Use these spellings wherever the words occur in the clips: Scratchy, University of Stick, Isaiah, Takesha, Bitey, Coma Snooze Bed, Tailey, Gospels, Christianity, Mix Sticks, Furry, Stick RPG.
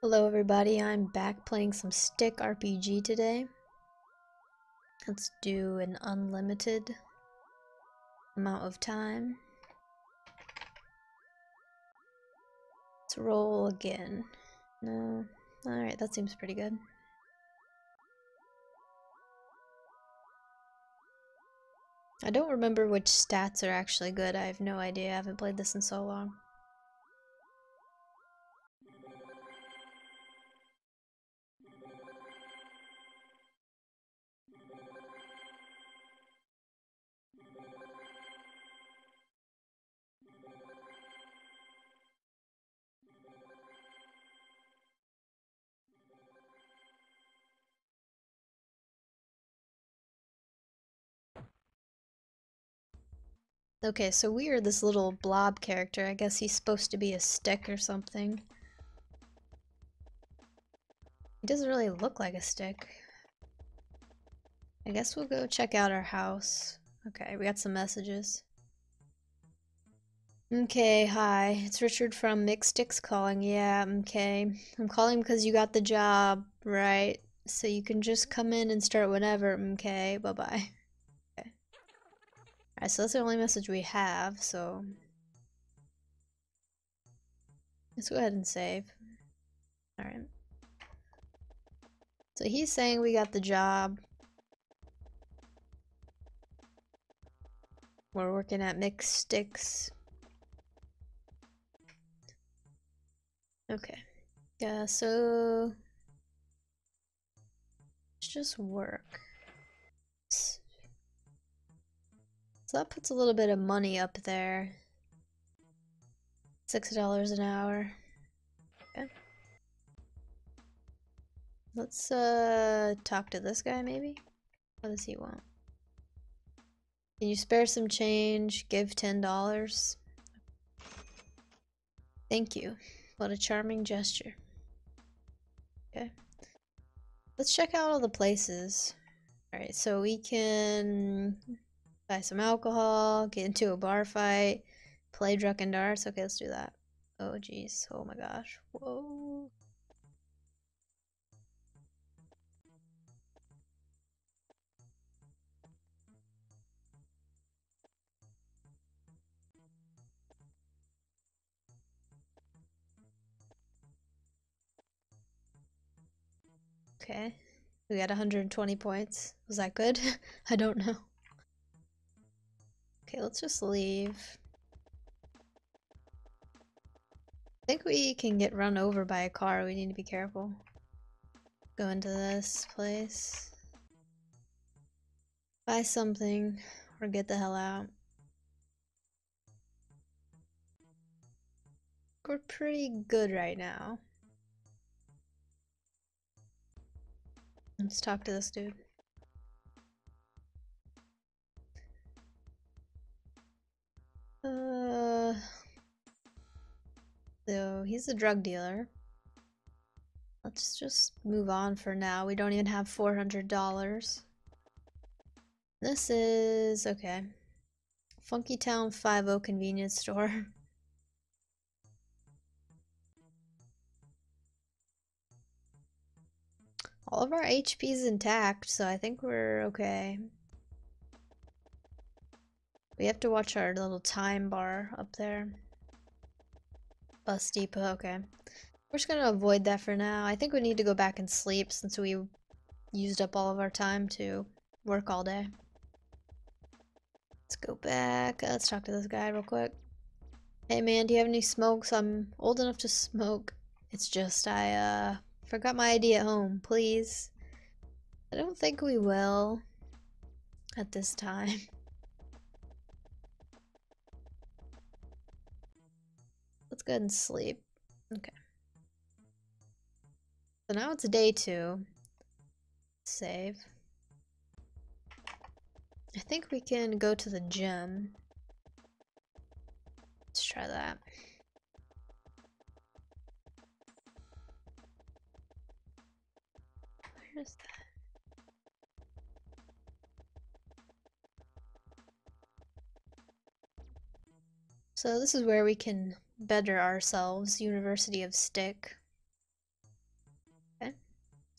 Hello everybody, I'm back playing some Stick RPG today. Let's do an unlimited amount of time. Let's roll again. No, alright, that seems pretty good. I don't remember which stats are actually good, I have no idea, I haven't played this in so long. Okay, so we are this little blob character. I guess he's supposed to be a stick or something. He doesn't really look like a stick. I guess we'll go check out our house. Okay, we got some messages. Okay, hi. It's Richard from Mix Sticks calling. Yeah, okay. I'm calling because you got the job, right? So you can just come in and start whenever. Okay, bye-bye. Alright, so that's the only message we have, so let's go ahead and save. Alright. So he's saying we got the job. We're working at Mix Sticks. Okay. Yeah, so let's just work. So that puts a little bit of money up there. $6 an hour. Okay. Let's talk to this guy maybe? What does he want? Can you spare some change? Give $10. Thank you. What a charming gesture. Okay. Let's check out all the places. Alright, so we can buy some alcohol, get into a bar fight, play Druck and Darts. Okay, let's do that. Oh, jeez. Oh, my gosh. Whoa. Okay. We got 120 points. Was that good? I don't know. Okay, let's just leave. I think we can get run over by a car. We need to be careful. Go into this place. Buy something or get the hell out. We're pretty good right now. Let's talk to this dude. So he's a drug dealer. Let's just move on for now. We don't even have $400. This is okay. Funky Town 50 convenience store. All of our HP's intact, so I think we're okay. We have to watch our little time bar up there. Bus depot, okay. We're just gonna avoid that for now. I think we need to go back and sleep since we used up all of our time to work all day. Let's go back. Let's talk to this guy real quick. Hey man, do you have any smokes? I'm old enough to smoke. It's just I forgot my ID at home, please. I don't think we will at this time. Let's go ahead and sleep. Okay. So now it's day 2. Save. I think we can go to the gym. Let's try that. Where is that? So this is where we can better ourselves, University of Stick.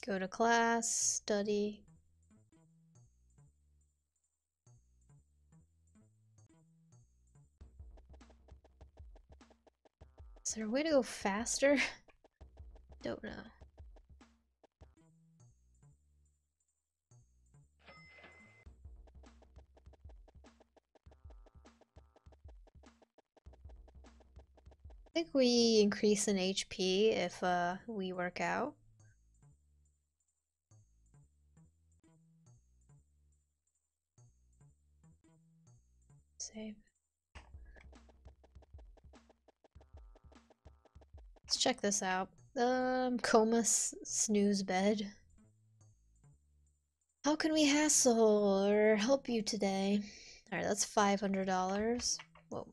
Go to class, study. Is there a way to go faster? Don't know. I think we increase in HP if we work out. Save. Let's check this out. Coma Snooze Bed. How can we hassle or help you today? Alright, that's $500. Whoa.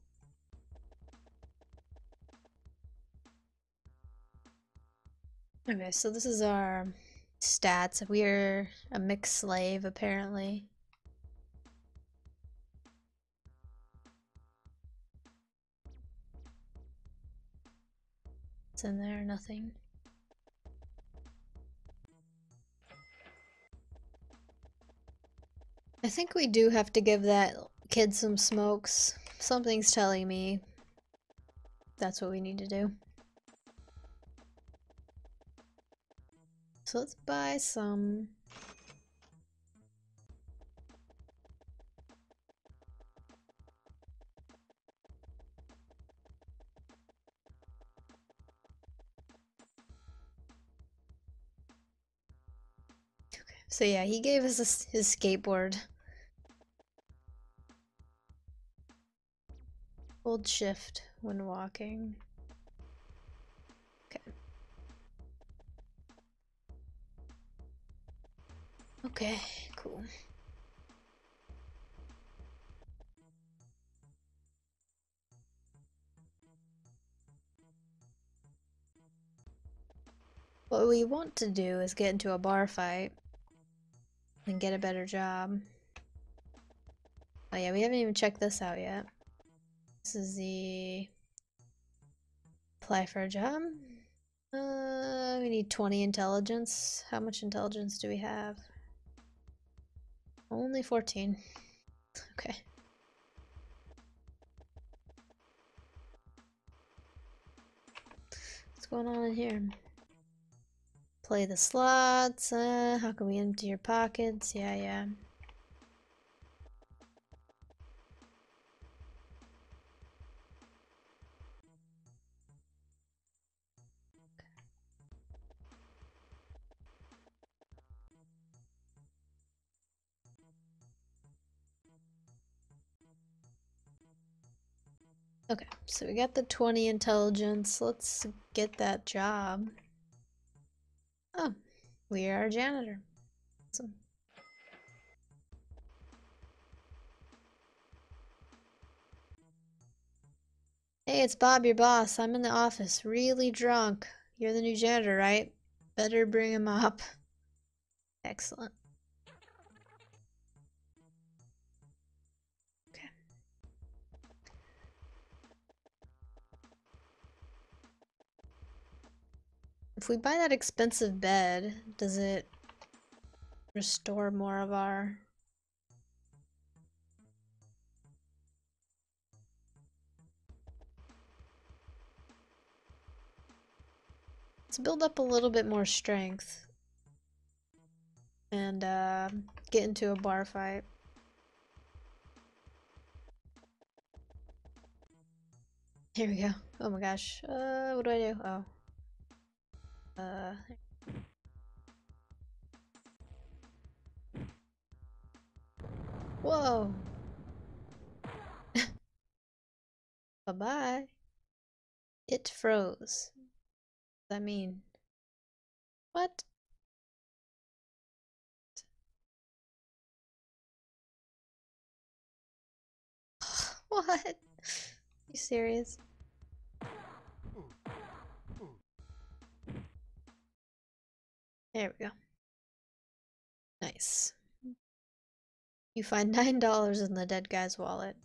Okay, so this is our stats. We are a mixed slave, apparently. What's in there? Nothing. I think we do have to give that kid some smokes. Something's telling me that's what we need to do. So let's buy some. Okay, so yeah, he gave us his skateboard. Hold shift when walking. Okay. Okay, cool. What we want to do is get into a bar fight and get a better job. Oh yeah, we haven't even checked this out yet. This is the apply for a job. We need 20 intelligence. How much intelligence do we have? Only 14. Okay. What's going on in here? Play the slots. How can we empty your pockets? Yeah, yeah. Okay, so we got the 20 intelligence. Let's get that job. Oh, we are a janitor. Awesome. Hey, it's Bob, your boss. I'm in the office, really drunk. You're the new janitor, right? Better bring him up. Excellent. If we buy that expensive bed, does it restore more of our... Let's build up a little bit more strength and get into a bar fight. Here we go. Oh my gosh. What do I do? Oh. Whoa. Bye-bye. It froze. What does that mean? What? What? You serious? There we go. Nice. You find $9 in the dead guy's wallet.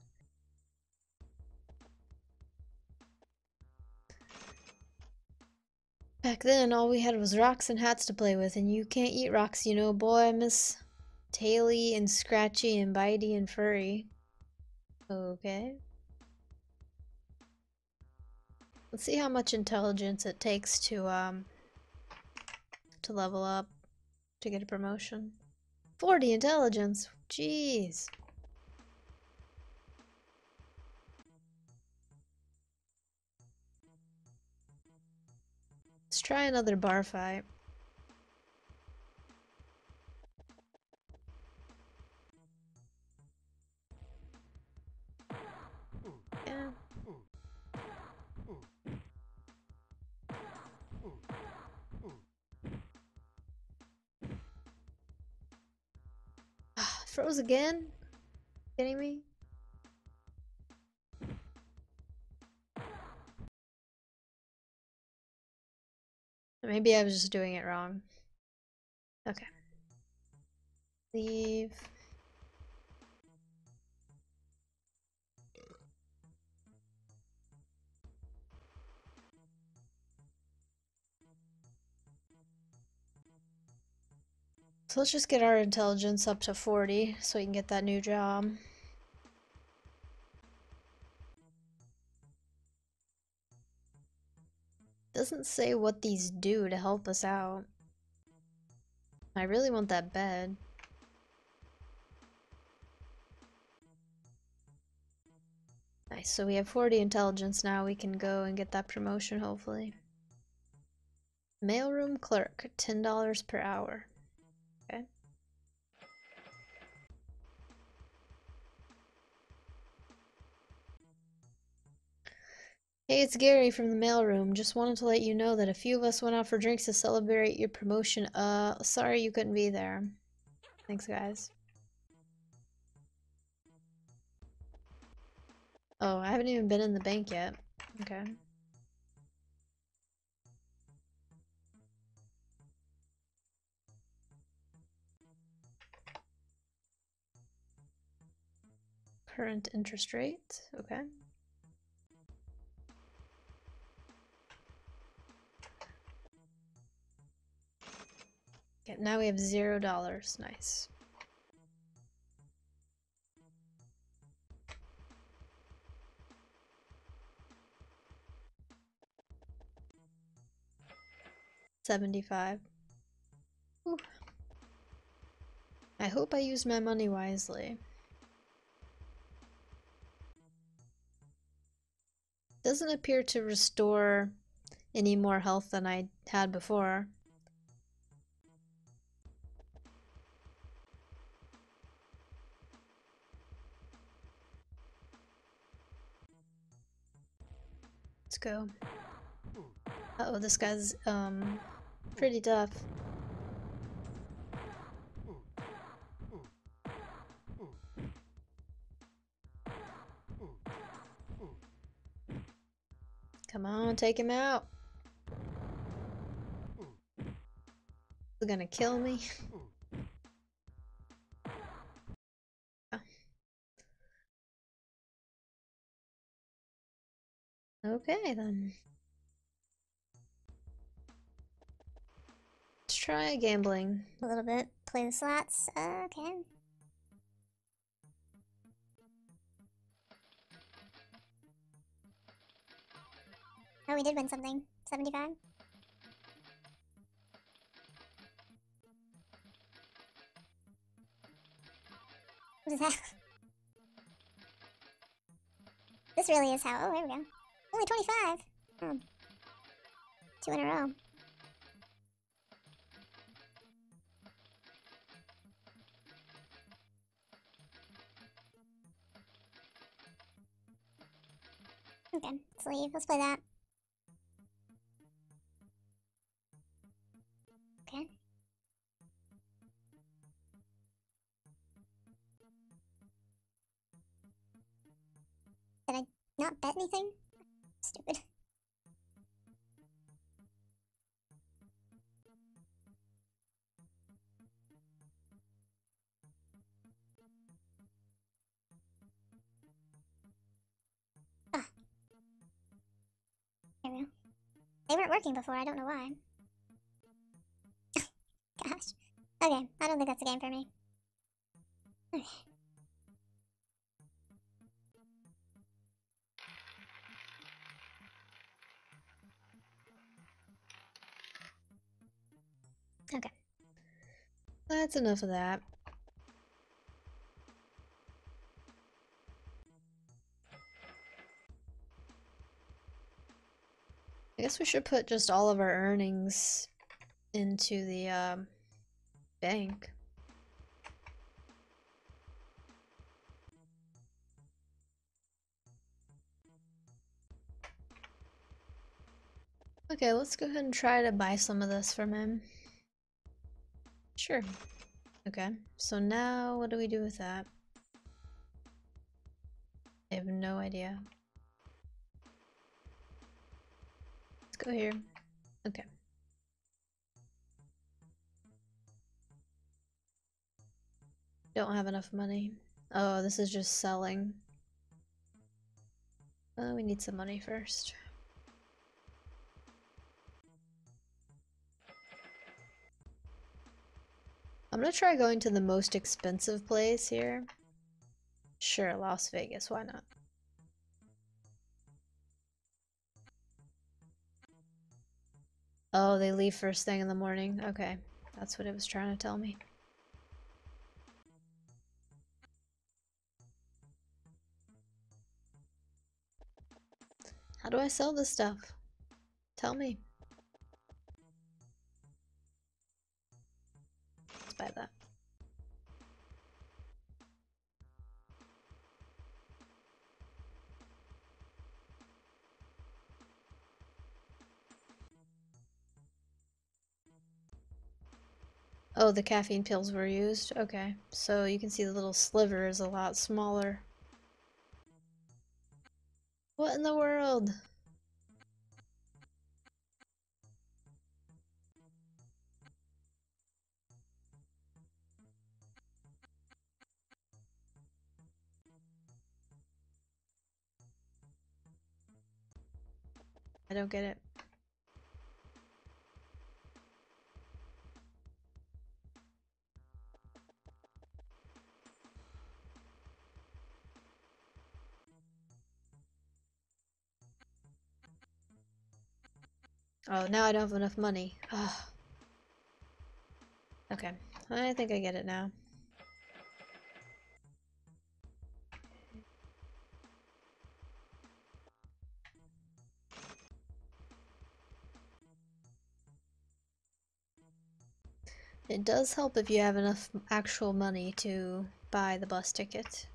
Back then, all we had was rocks and hats to play with, and you can't eat rocks, you know, boy. I miss Tailey and Scratchy and Bitey and Furry. Okay. Let's see how much intelligence it takes to level up, to get a promotion. 40 intelligence, jeez. Let's try another bar fight. Yeah. Froze again? Kidding me? Maybe I was just doing it wrong. Okay. Leave. So let's just get our intelligence up to 40 so we can get that new job. Doesn't say what these do to help us out. I really want that bed. Nice, so we have 40 intelligence now. We can go and get that promotion, hopefully. Mailroom clerk, $10 per hour. Okay. Hey, it's Gary from the mailroom. Just wanted to let you know that a few of us went out for drinks to celebrate your promotion. Sorry you couldn't be there. Thanks, guys. Oh, I haven't even been in the bank yet. Okay. Current interest rate, okay. Okay, now we have $0, nice. $75. Ooh. I hope I used my money wisely. Doesn't appear to restore any more health than I had before. Let's go. Uh-oh, this guy's pretty tough. Come on, take him out. He's gonna kill me. Okay, then. Let's try gambling. A little bit. Play the slots. Okay. Oh, we did win something. 75. What is that? This really is how. Oh, here we go. Only 25. Oh. 2 in a row. Okay, let's leave. Let's play that. Okay. Did I not bet anything? Stupid. Ah. There we go. They weren't working before, I don't know why. Gosh. Okay, I don't think that's a game for me. Okay. Okay. That's enough of that. I guess we should put just all of our earnings into the bank. Okay, let's go ahead and try to buy some of this from him. Sure. Okay, so now what do we do with that? I have no idea. Go here. Okay. Don't have enough money. Oh, this is just selling. Oh, we need some money first. I'm gonna try going to the most expensive place here. Sure, Las Vegas, why not? Oh, they leave first thing in the morning. Okay, that's what it was trying to tell me. How do I sell this stuff? Tell me. Let's buy that. Oh, the caffeine pills were used? Okay, so you can see the little sliver is a lot smaller. What in the world? I don't get it. Oh, now I don't have enough money. Ugh. Okay, I think I get it now. It does help if you have enough actual money to buy the bus ticket.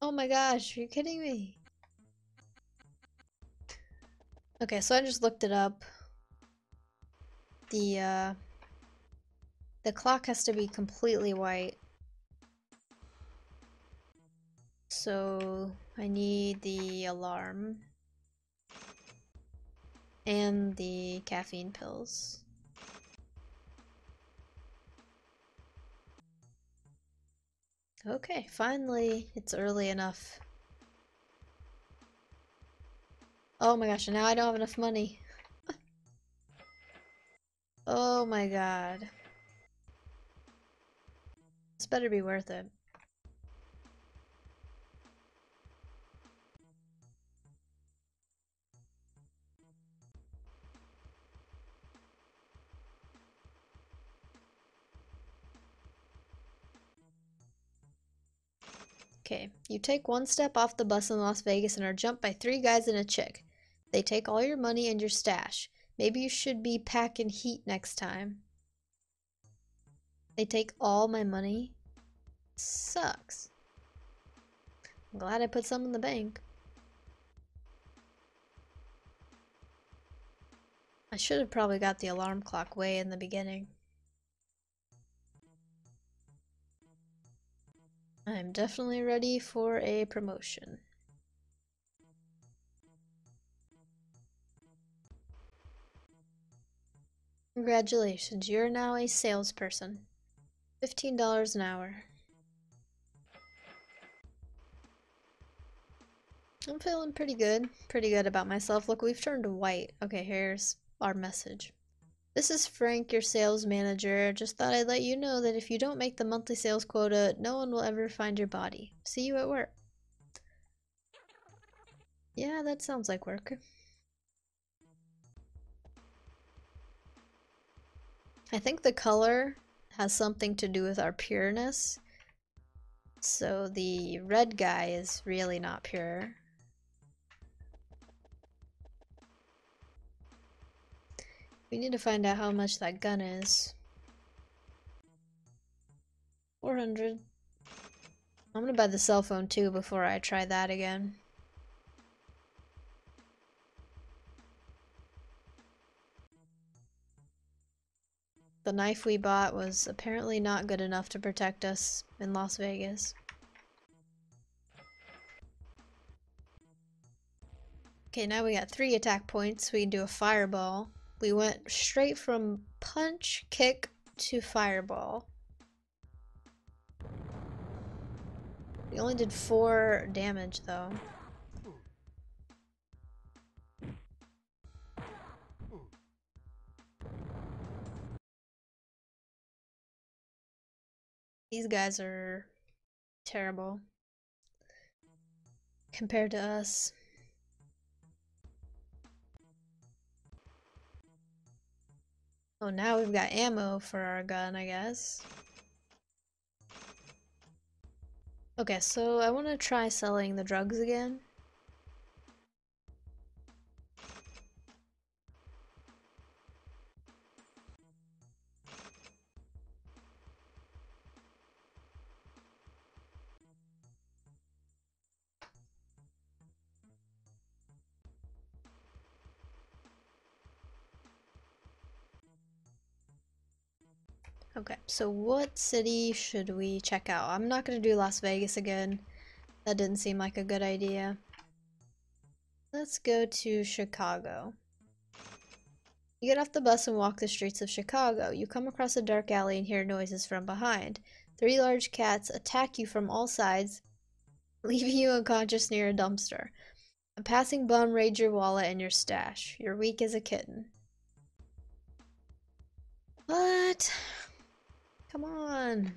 Oh my gosh, are you kidding me? Okay, so I just looked it up. The clock has to be completely white. So I need the alarm. And the caffeine pills. Okay, finally it's early enough. Oh my gosh, and now I don't have enough money. Oh my god. This better be worth it. Okay, you take one step off the bus in Las Vegas and are jumped by three guys and a chick. They take all your money and your stash. Maybe you should be packing heat next time. They take all my money. Sucks. I'm glad I put some in the bank. I should have probably got the alarm clock way in the beginning. I'm definitely ready for a promotion. Congratulations, you're now a salesperson. $15 an hour. I'm feeling pretty good about myself. Look, we've turned to white. Okay, here's our message. This is Frank, your sales manager. Just thought I'd let you know that if you don't make the monthly sales quota, no one will ever find your body. See you at work. Yeah, that sounds like work. I think the color has something to do with our pureness. So the red guy is really not pure. We need to find out how much that gun is. 400. I'm gonna buy the cell phone too before I try that again. The knife we bought was apparently not good enough to protect us in Las Vegas. Okay, now we got 3 attack points. We can do a fireball. We went straight from punch, kick, to fireball. We only did 4 damage though. These guys are terrible compared to us. Oh, now we've got ammo for our gun, I guess. Okay, so I want to try selling the drugs again. Okay, so what city should we check out? I'm not gonna do Las Vegas again. That didn't seem like a good idea. Let's go to Chicago. You get off the bus and walk the streets of Chicago. You come across a dark alley and hear noises from behind. 3 large cats attack you from all sides, leaving you unconscious near a dumpster. A passing bum raids your wallet and your stash. You're weak as a kitten. What? Come on.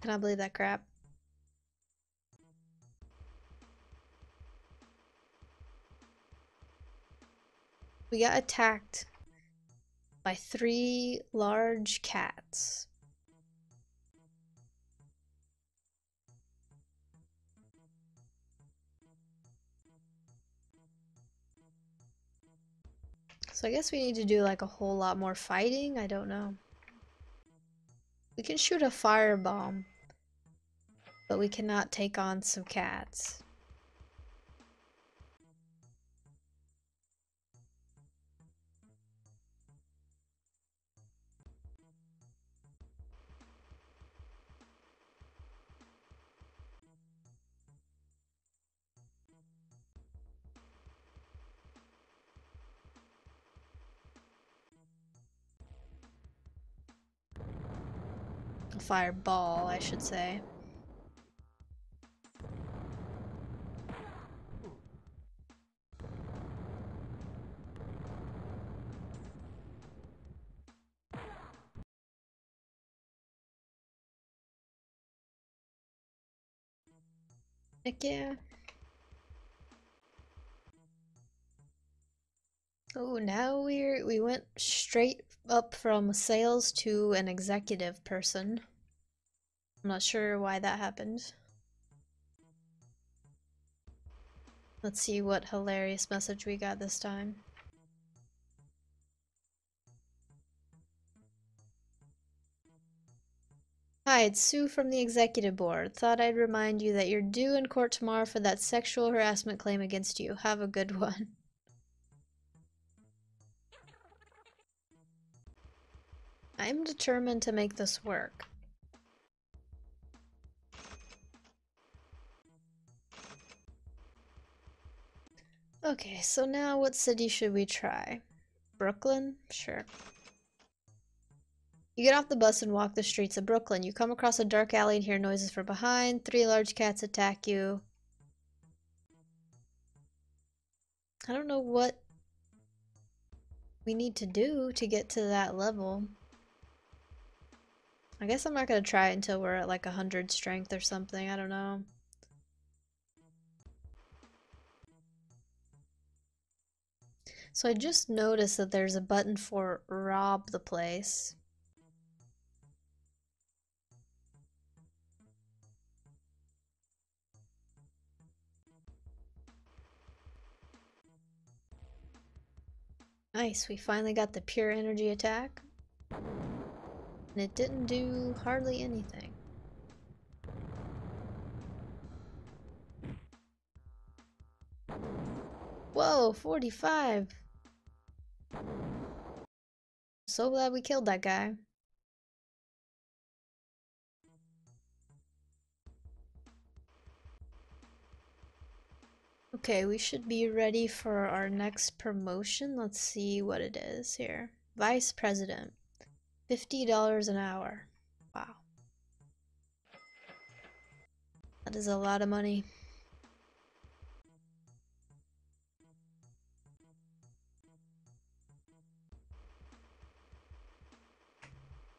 Can I believe that crap? We got attacked by 3 large cats. So I guess we need to do like a whole lot more fighting. I don't know. We can shoot a firebomb, but we cannot take on some cats. Fireball, I should say. Heck yeah. Oh, now we went straight up from sales to an executive person. I'm not sure why that happened. Let's see what hilarious message we got this time. Hi, it's Sue from the executive board. Thought I'd remind you that you're due in court tomorrow for that sexual harassment claim against you. Have a good one. I'm determined to make this work. Okay, so now what city should we try? Brooklyn? Sure. You get off the bus and walk the streets of Brooklyn. You come across a dark alley and hear noises from behind. Three large cats attack you. I don't know what we need to do to get to that level. I guess I'm not gonna try it until we're at like 100 strength or something. I don't know. So I just noticed that there's a button for rob the place. Nice, we finally got the pure energy attack. And it didn't do hardly anything. Whoa, 45! So glad we killed that guy. Okay, we should be ready for our next promotion. Let's see what it is here. Vice President. $50 an hour. Wow. That is a lot of money.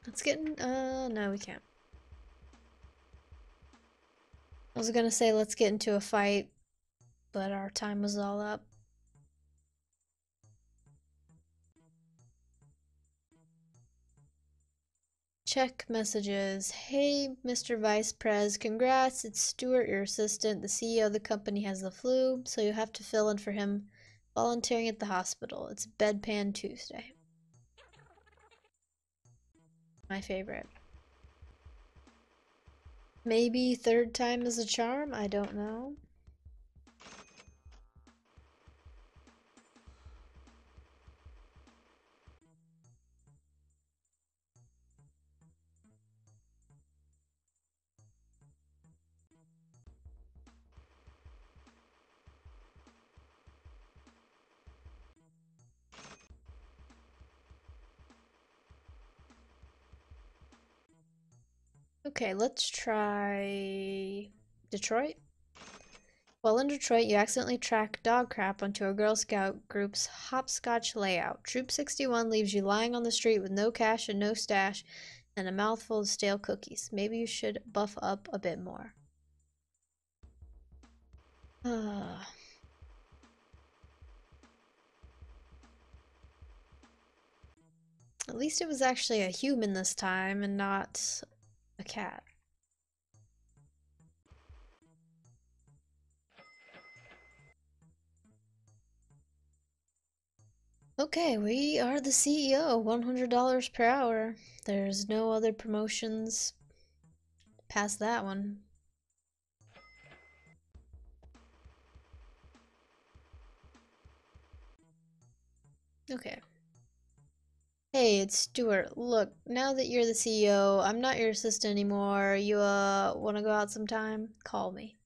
Let's get in, no we can't. I was gonna say let's get into a fight, but our time was all up. Check messages. Hey, Mr. Vice Prez, congrats, it's Stuart, your assistant. The CEO of the company has the flu, so you have to fill in for him volunteering at the hospital. It's Bedpan Tuesday. My favorite. Maybe third time is a charm? I don't know. Okay, let's try Detroit. While in Detroit, you accidentally track dog crap onto a Girl Scout group's hopscotch layout. Troop 61 leaves you lying on the street with no cash and no stash and a mouthful of stale cookies. Maybe you should buff up a bit more. At least it was actually a human this time and not a cat. Okay, we are the CEO, $100 per hour. There's no other promotions past that one. Okay. Hey, it's Stuart. Look, now that you're the CEO, I'm not your assistant anymore. You, wanna go out sometime? Call me.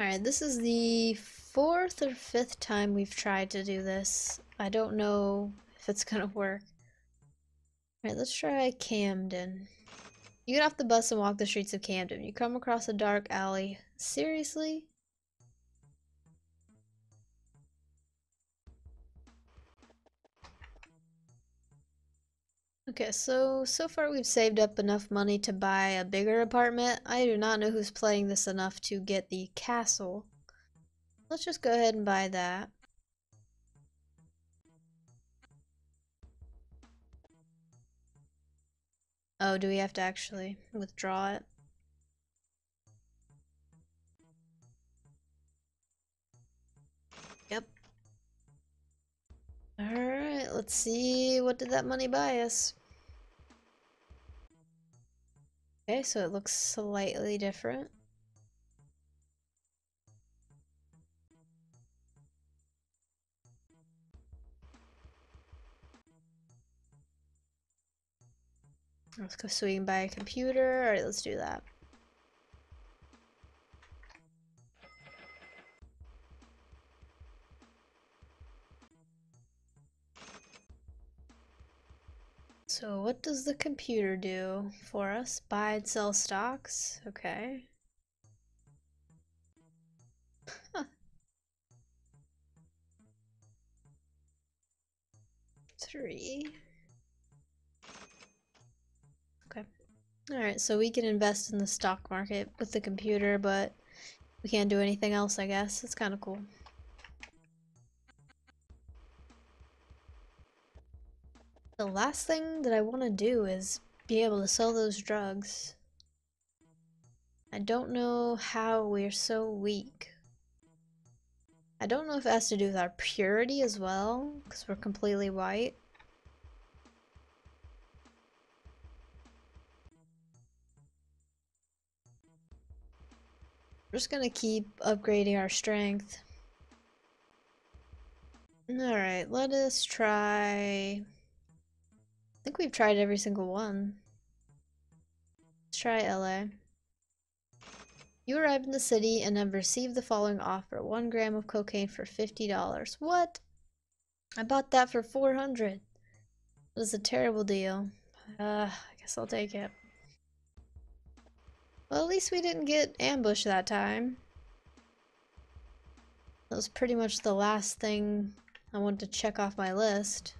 Alright, this is the fourth or fifth time we've tried to do this. I don't know if it's gonna work. Alright, let's try Camden. You get off the bus and walk the streets of Camden. You come across a dark alley. Seriously? Okay, so far we've saved up enough money to buy a bigger apartment. I do not know who's playing this enough to get the castle. Let's just go ahead and buy that. Oh, do we have to actually withdraw it? Yep. Alright, let's see, what did that money buy us? Okay, so it looks slightly different. Let's go swing by a computer. All right, let's do that. So what does the computer do for us? Buy and sell stocks? Okay. Three. Okay. Alright, so we can invest in the stock market with the computer, but we can't do anything else, I guess. It's kind of cool. The last thing that I want to do is be able to sell those drugs. I don't know how we're so weak. I don't know if it has to do with our purity as well, because we're completely white. We're just gonna keep upgrading our strength. Alright, let us try... I think we've tried every single one. Let's try LA. You arrive in the city and have received the following offer. 1 gram of cocaine for $50. What? I bought that for $400. That is a terrible deal. I guess I'll take it. Well, at least we didn't get ambushed that time. That was pretty much the last thing I wanted to check off my list.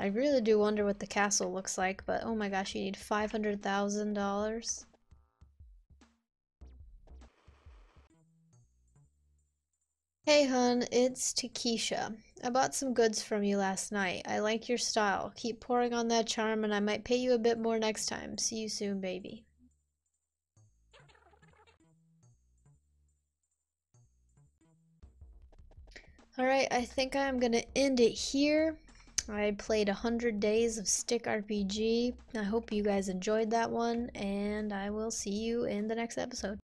I really do wonder what the castle looks like, but oh my gosh, you need $500,000. Hey hun, it's Takesha. I bought some goods from you last night. I like your style. Keep pouring on that charm and I might pay you a bit more next time. See you soon, baby. Alright, I think I'm gonna end it here. I played 100 days of Stick RPG. I hope you guys enjoyed that one, and I will see you in the next episode.